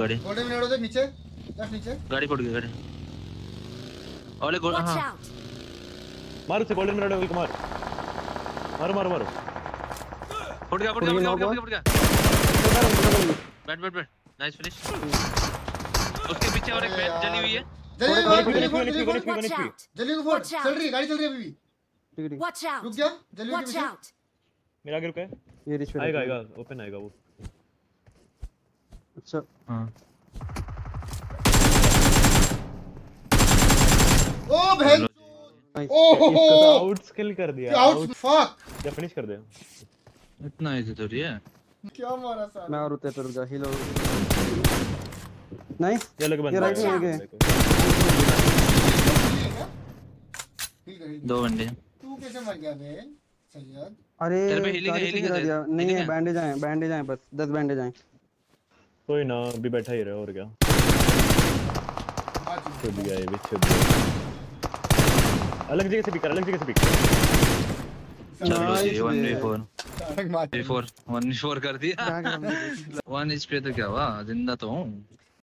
गाड़ी थोड़े मिनट होते नीचे जस्ट नीचे गाड़ी पड़ गई गाड़ी ओले गोल हां मारो से गोल्डन मिनट को मार मारो मारो मारो पड़ गया बैट नाइस फिनिश उसके पीछे और एक बैट जली हुई है जली हुई फोर्ट चल रही गाड़ी चल रही अभी भी रुक गया जली हुई मेरा आगे रुका है ये रिच आएगा ओपन आएगा वो अच्छा हां ओ भाई ओहो आउट स्किल कर दिया आउट फक या फिनिश कर दे इतना इजी तो ये क्या मारा साला मैं और उतर जा हिलो नाइस ये लोग बंदे दो बंदे तू कैसे मर गया बे सैयद अरे तेरे पे हीलिंग है नहीं है बैंडेज आए बस 10 बैंडेज आए कोई ना अभी बैठा ही रहा और क्या छुप गया ये भी छुप गया अलग जगह से पिक कर चलो ये 1v4 कर दिया 1 HP तो क्या हुआ जिंदा तो हूं।